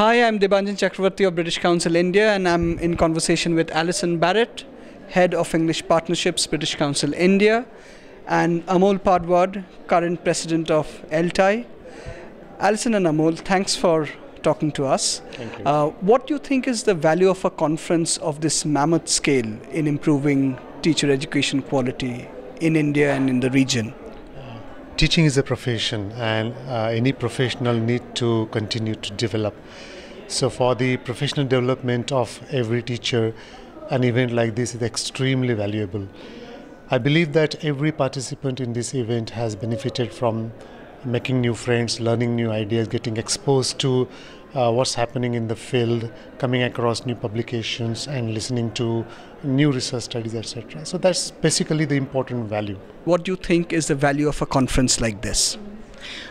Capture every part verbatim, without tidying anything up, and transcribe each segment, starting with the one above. Hi, I'm Debanjan Chakravarti of British Council India, and I'm in conversation with Alison Barrett, Head of English Partnerships, British Council India, and Amol Padwad, current President of E L T I. Alison and Amol, thanks for talking to us. Thank you. Uh, what do you think is the value of a conference of this mammoth scale in improving teacher education quality in India and in the region? Teaching is a profession, and uh, any professional need to continue to develop. So for the professional development of every teacher, an event like this is extremely valuable. I believe that every participant in this event has benefited from making new friends, learning new ideas, getting exposed to uh, what's happening in the field, coming across new publications and listening to new research studies, et cetera. So that's basically the important value. What do you think is the value of a conference like this?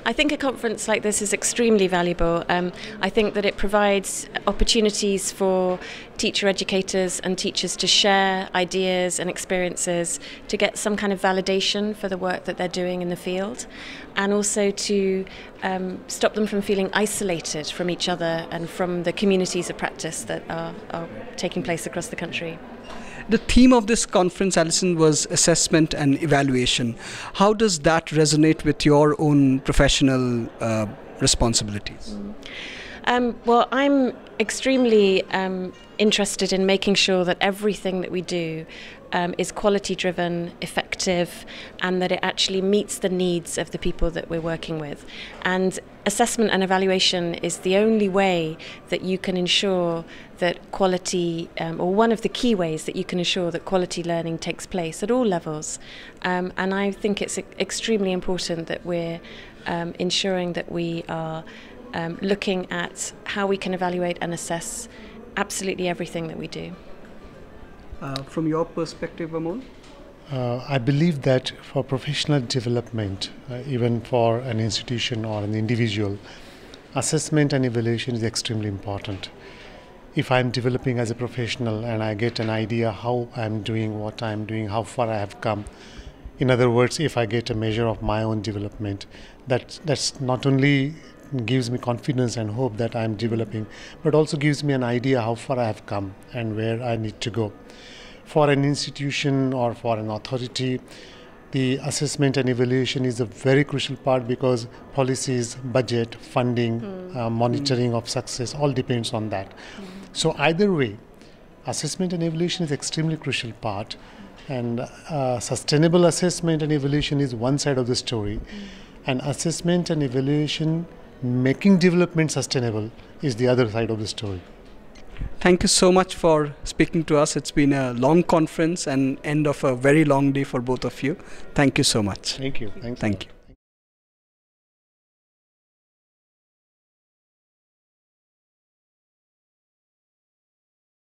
I think a conference like this is extremely valuable. Um, I think that it provides opportunities for teacher educators and teachers to share ideas and experiences, to get some kind of validation for the work that they're doing in the field, and also to um, stop them from feeling isolated from each other and from the communities of practice that are, are taking place across the country. The theme of this conference, Alison, was assessment and evaluation. How does that resonate with your own professional uh, responsibilities? Um, well, I'm extremely um, interested in making sure that everything that we do um, is quality-driven, effective, and that it actually meets the needs of the people that we're working with. And assessment and evaluation is the only way that you can ensure that quality, um, or one of the key ways that you can ensure that quality learning takes place at all levels. Um, and I think it's extremely important that we're um, ensuring that we are um, looking at how we can evaluate and assess absolutely everything that we do. Uh, from your perspective, Amol? Uh, I believe that for professional development, uh, even for an institution or an individual, assessment and evaluation is extremely important. If I'm developing as a professional and I get an idea how I'm doing, what I'm doing, how far I have come, in other words, if I get a measure of my own development, that that's not only gives me confidence and hope that I'm developing, but also gives me an idea how far I have come and where I need to go. For an institution or for an authority, the assessment and evaluation is a very crucial part, because policies, budget, funding, mm. uh, monitoring mm. of success, all depends on that. Mm. So either way, assessment and evaluation is extremely crucial part, and uh, sustainable assessment and evaluation is one side of the story. Mm. And assessment and evaluation making development sustainable is the other side of the story. Thank you so much for speaking to us. It's been a long conference and end of a very long day for both of you. Thank you so much. Thank you. Thanks. Thank you.